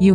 You